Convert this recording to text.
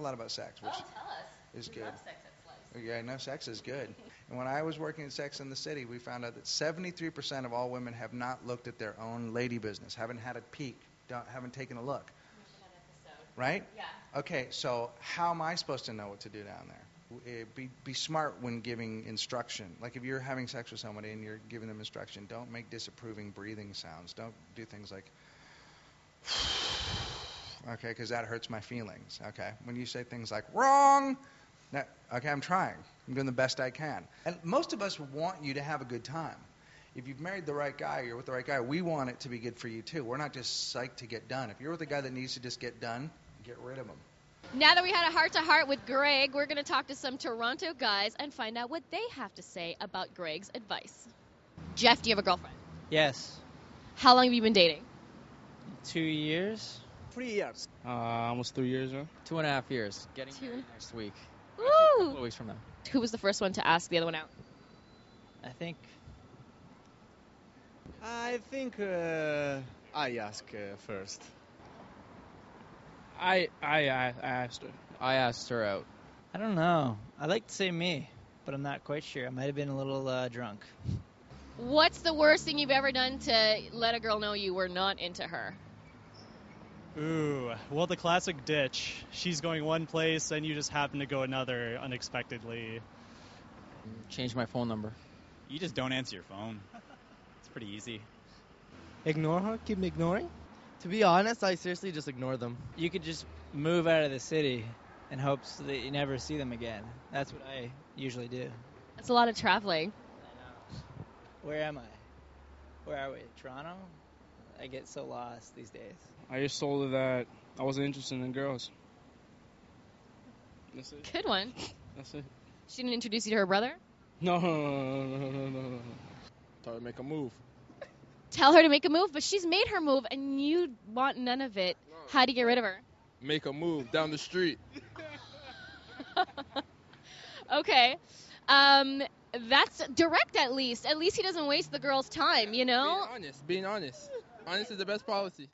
a lot about sex, which is good. Love Sex at Slice. Yeah, no, sex is good. And when I was working at Sex and the City, we found out that 73% of all women have not looked at their own lady business, haven't had a peek, haven't taken a look. Right? Yeah. Okay, so how am I supposed to know what to do down there? Be smart when giving instruction. Like if you're having sex with somebody and you're giving them instruction, don't make disapproving breathing sounds. Don't do things like, okay, because that hurts my feelings. Okay, when you say things like, wrong, now, okay, I'm trying. I'm doing the best I can. And most of us want you to have a good time. If you've married the right guy, you're with the right guy, we want it to be good for you too. We're not just psyched to get done. If you're with a guy that needs to just get done, get rid of them. Now that we had a heart-to-heart with Greg, we're going to talk to some Toronto guys and find out what they have to say about Greg's advice. Jeff, do you have a girlfriend? Yes. How long have you been dating? 2 years. 3 years. Almost 3 years, huh? 2.5 years. Getting married next week. Woo! Actually, a couple of weeks from now. Who was the first one to ask the other one out? I think I asked first. I asked her out. I don't know. I like to say me, but I'm not quite sure. I might have been a little drunk. What's the worst thing you've ever done to let a girl know you were not into her? Ooh, well, the classic ditch. She's going one place, and you just happen to go another unexpectedly. Change my phone number. You just don't answer your phone. It's pretty easy. Ignore her? Keep ignoring? To be honest, I seriously just ignore them. You could just move out of the city in hopes that you never see them again. That's what I usually do. That's a lot of traveling. I know. Where am I? Where are we? Toronto? I get so lost these days. I just told her that I wasn't interested in girls. That's it. Good one. That's it. She didn't introduce you to her brother? No. Tell her to make a move. Tell her to make a move, but she's made her move, and you want none of it. No. How do you get rid of her? Make a move down the street. Okay. That's direct, at least. At least he doesn't waste the girl's time, you know? Being honest. Honest is the best policy.